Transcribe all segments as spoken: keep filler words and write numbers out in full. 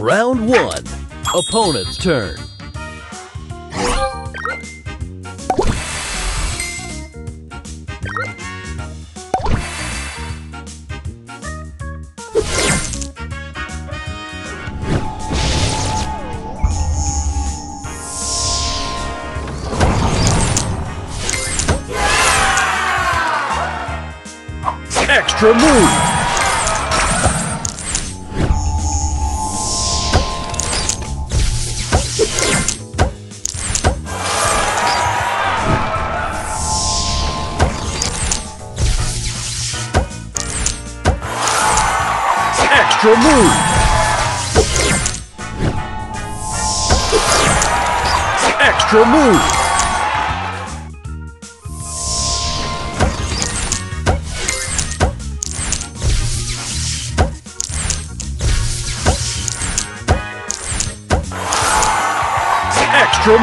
Round one. Opponent's turn. Extra move. Extra move. Extra move. Extra move. Extra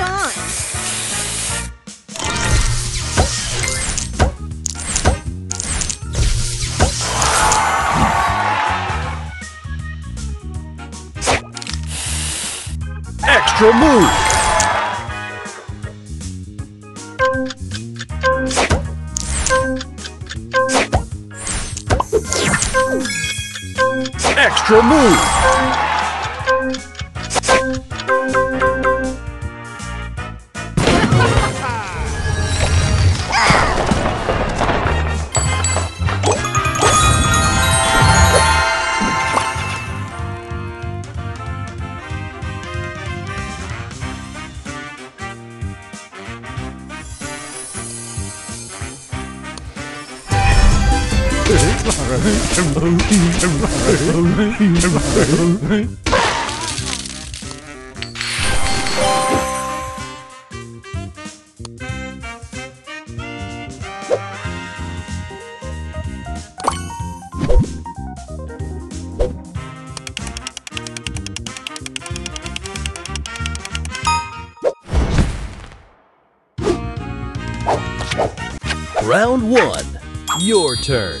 on! Extra move! Extra move! Alright, round one, your turn.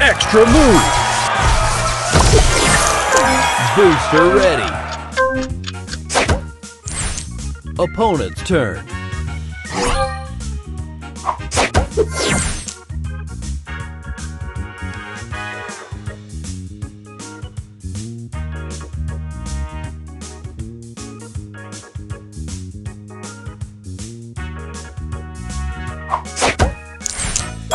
Extra move! Booster ready! Opponent's turn.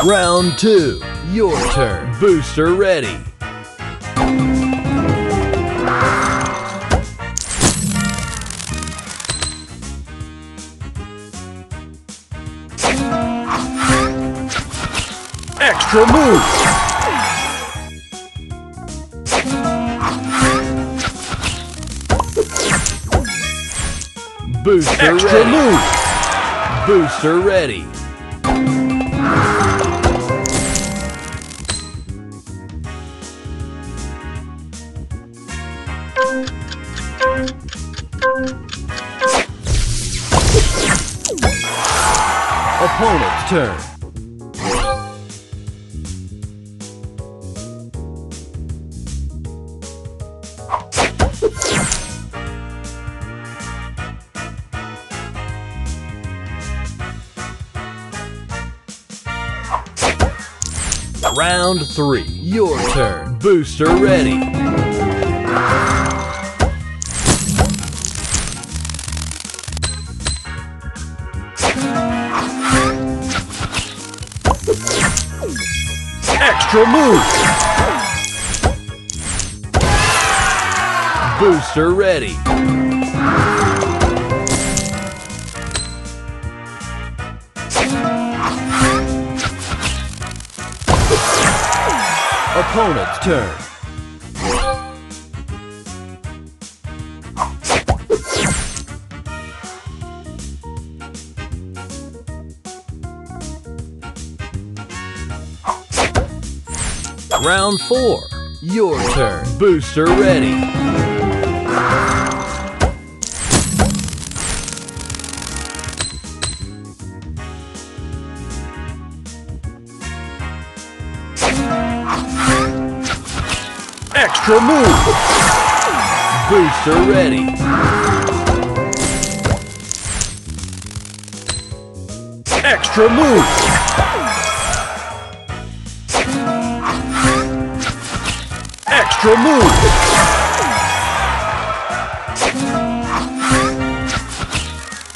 Round two. Your turn. Booster ready. Extra move. Booster ready. Extra move. Booster ready. Opponent's turn. Round three, your turn. Booster ready. extra move. Booster ready. Opponent's turn. Round four, your turn. Booster ready. Extra move. Booster ready. Extra move. Extra move!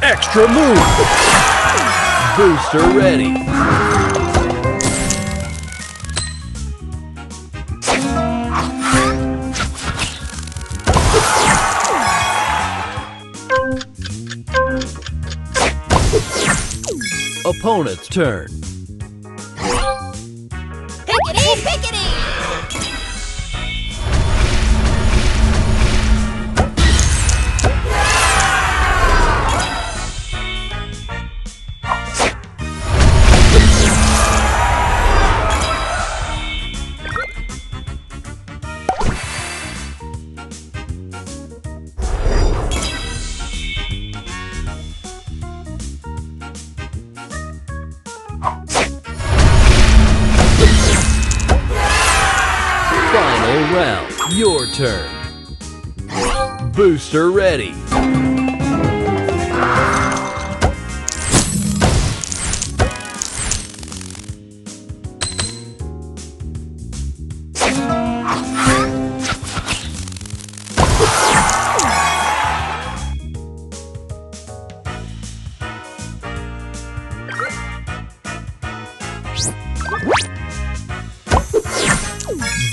Extra move! Booster ready! Opponent's turn. Pickety, pickety! Round, your turn. Booster ready.